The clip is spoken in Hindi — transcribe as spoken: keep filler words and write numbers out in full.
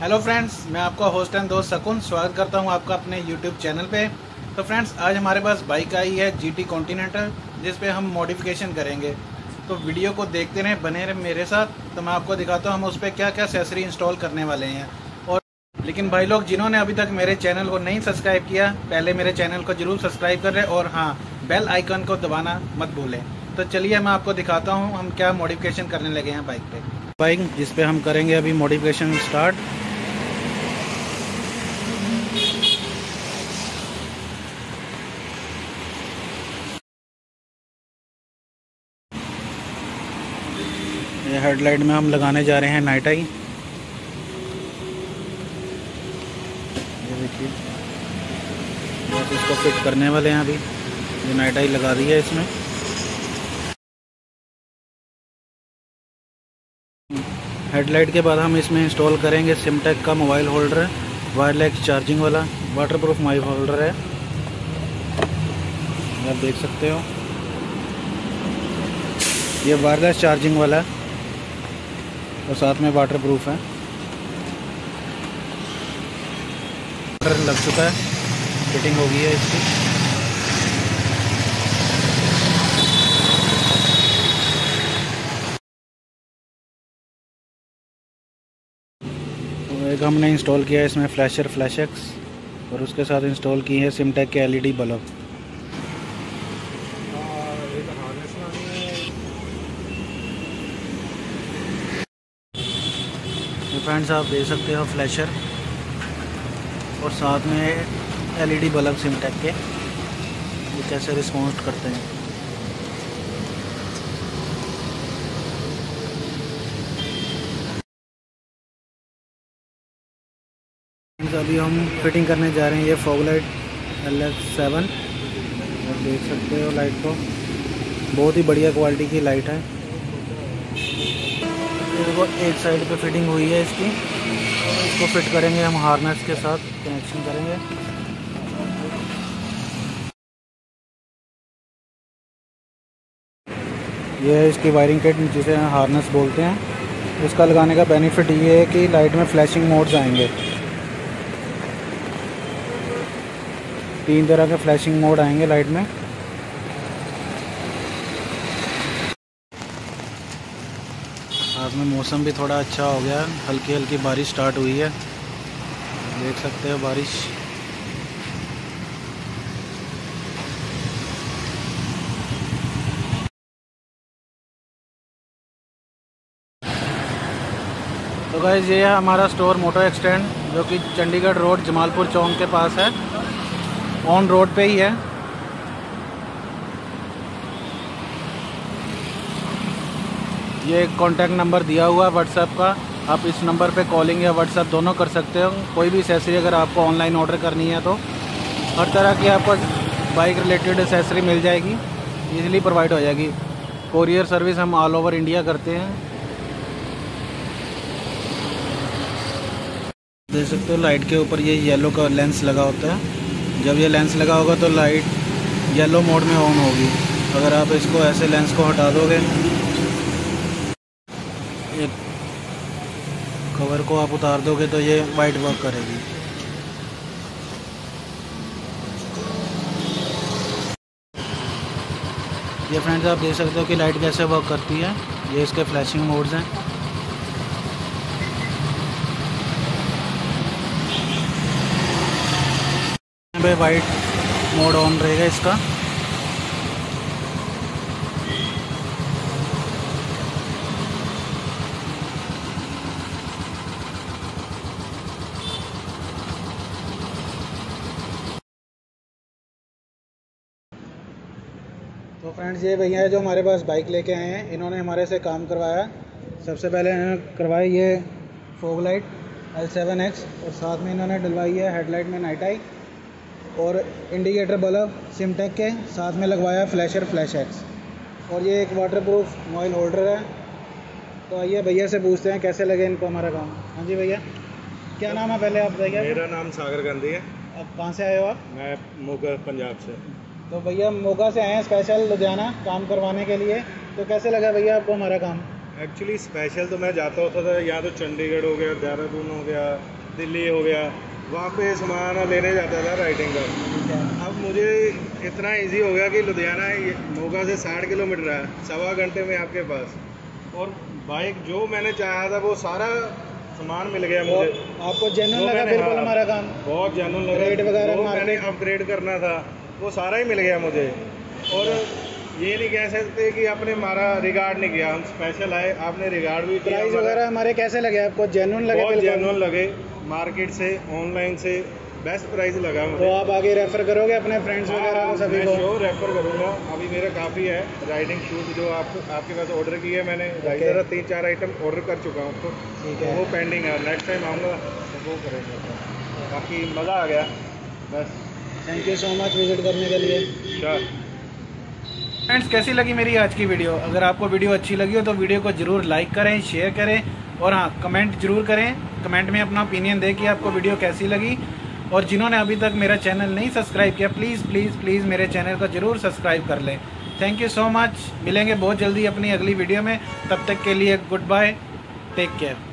हेलो फ्रेंड्स, मैं आपका होस्ट एंड दोस्त शकुन स्वागत करता हूं आपका अपने यूट्यूब चैनल पे। तो फ्रेंड्स, आज हमारे पास बाइक आई है जीटी कॉन्टिनेंटल, जिस पे हम मॉडिफिकेशन करेंगे। तो वीडियो को देखते रहें, बने रहें मेरे साथ। तो मैं आपको दिखाता हूं हम उस पर क्या क्या एक्सेसरी इंस्टॉल करने वाले हैं। और लेकिन भाई लोग जिन्होंने अभी तक मेरे चैनल को नहीं सब्सक्राइब किया, पहले मेरे चैनल को जरूर सब्सक्राइब कर लें और हाँ, बेल आइकन को दबाना मत भूलें। तो चलिए मैं आपको दिखाता हूँ हम क्या मॉडिफिकेशन करने लगे हैं बाइक पे। बाइक जिसपे हम करेंगे अभी मॉडिफिकेशन स्टार्ट। हेडलाइट में हम लगाने जा रहे हैं नाइट आई। ये देखिए, बस इसको फिट करने वाले हैं। अभी ये नाइट आई लगा दी है इसमें। हेडलाइट के बाद हम इसमें इंस्टॉल करेंगे सिमटेक का मोबाइल होल्डर है, वायरलेस चार्जिंग वाला वाटरप्रूफ मोबाइल होल्डर है, आप देख सकते हो। ये वायरलेस चार्जिंग वाला है और साथ में वाटर प्रूफ है। वाटर लग चुका है, फिटिंग हो गई है इसकी। तो एक हमने इंस्टॉल किया है इसमें फ्लैशर फ्लैश एक्स और उसके साथ इंस्टॉल की है सिमटेक के एलईडी बल्ब। फ्रेंड्स, आप देख सकते हो फ्लैशर और साथ में एलईडी बल्ब सिमटेक के, ये कैसे रिस्पॉन्स करते हैं। फ्रेंड्स, अभी हम फिटिंग करने जा रहे हैं ये फॉग लाइट एलएक्स सेवन। आप देख सकते हो लाइट को, बहुत ही बढ़िया क्वालिटी की लाइट है। देखो, एक साइड पे फिटिंग हुई है इसकी। इसको फिट करेंगे हम हार्नेस के साथ, कनेक्शन करेंगे। यह है इसकी वायरिंग किट, जिसे हार्नेस बोलते हैं। इसका लगाने का बेनिफिट ये है कि लाइट में फ्लैशिंग मोड्स आएंगे, तीन तरह के फ्लैशिंग मोड आएंगे लाइट में। साथ में मौसम भी थोड़ा अच्छा हो गया, हल्की हल्की बारिश स्टार्ट हुई है, देख सकते हो बारिश। तो गाइस, ये है हमारा स्टोर मोटो एक्सटेंड, जो कि चंडीगढ़ रोड जमालपुर चौक के पास है, ऑन रोड पे ही है। ये कॉन्टैक्ट नंबर दिया हुआ है व्हाट्सएप का, आप इस नंबर पे कॉलिंग या व्हाट्सएप दोनों कर सकते हो। कोई भी एक्सेसरी अगर आपको ऑनलाइन ऑर्डर करनी है तो हर तरह की आपको बाइक रिलेटेड एक्सेसरी मिल जाएगी, इजीली प्रोवाइड हो जाएगी। कोरियर सर्विस हम ऑल ओवर इंडिया करते हैं। देख सकते हो लाइट के ऊपर ये येलो का लेंस लगा होता है, जब ये लेंस लगा होगा तो लाइट येलो मोड में ऑन होगी। अगर आप इसको ऐसे लेंस को हटा दोगे, एक कवर को आप उतार दोगे, तो ये वाइट वर्क करेगी। ये फ्रेंड्स, आप देख सकते हो कि लाइट कैसे वर्क करती है। ये इसके फ्लैशिंग मोड्स हैं। पे वाइट मोड ऑन रहेगा इसका। तो फ्रेंड्स, ये भैया है जो हमारे पास बाइक लेके आए हैं, इन्होंने हमारे से काम करवाया। सबसे पहले इन्होंने करवाई ये fog light L seven X और साथ में इन्होंने डलवाई है हेडलाइट में नाइट आई और इंडिकेटर बल्ब सिमटेक के, साथ में लगवाया फ्लैशर फ्लैश एक्स और ये एक वाटरप्रूफ मोबाइल होल्डर है। तो आइए भैया से पूछते हैं कैसे लगे इनको हमारा काम। हाँ जी भैया, क्या नाम है पहले आप बताइए। मेरा नाम सागर गांधी है। आप कहाँ से आए हो आप? मैं मोगा पंजाब से। तो भैया मोगा से आए हैं स्पेशल लुधियाना काम करवाने के लिए। तो कैसे लगा भैया आपको हमारा काम? एक्चुअली स्पेशल तो मैं जाता होता था, या तो चंडीगढ़ हो गया, देहरादून हो गया, दिल्ली हो गया, वहाँ पे सामान लेने जाता था राइटिंग का। अब मुझे इतना इजी हो गया कि लुधियाना मोगा से साठ किलोमीटर है, सवा घंटे में आपके पास, और बाइक जो मैंने चाहा था वो सारा सामान मिल गया मुझे। आपको जेन्युइन लगा बिल्कुल हमारा काम? बहुत जेन्युइन लगा, रेट वगैरह मैंने अपग्रेड करना था वो सारा ही मिल गया मुझे। और ये नहीं कह सकते कि आपने हमारा रिगार्ड नहीं किया, हम स्पेशल आए, आपने रिगार्ड भी किया। प्राइस वगैरह हमारे कैसे लगे आपको? जेन्युइन लगे, बहुत जेन्युइन लगे, मार्केट से ऑनलाइन से बेस्ट प्राइस लगा मुझे। तो आप आगे रेफ़र करोगे अपने फ्रेंड्स वगैरह को? सभी को रेफ़र करूँगा। अभी मेरा काफ़ी है राइडिंग शूज़ जो आप आपके पास ऑर्डर किए हैं मैंने, राइडर तीन चार आइटम ऑर्डर कर चुका हूँ, ठीक है, वो पेंडिंग है, नेक्स्ट टाइम आऊँगा तो वो करेंगे। बाकी मज़ा आ गया बस। Thank you so much visit करने के लिए। श्योर फ्रेंड्स, कैसी लगी मेरी आज की वीडियो? अगर आपको वीडियो अच्छी लगी हो तो वीडियो को ज़रूर लाइक करें, शेयर करें, और हाँ कमेंट जरूर करें। कमेंट में अपना ओपिनियन दें कि आपको वीडियो कैसी लगी। और जिन्होंने अभी तक मेरा चैनल नहीं सब्सक्राइब किया, प्लीज़ प्लीज़ प्लीज़ मेरे चैनल को ज़रूर सब्सक्राइब कर लें। थैंक यू सो मच, मिलेंगे बहुत जल्दी अपनी अगली वीडियो में, तब तक के लिए गुड बाय, टेक केयर।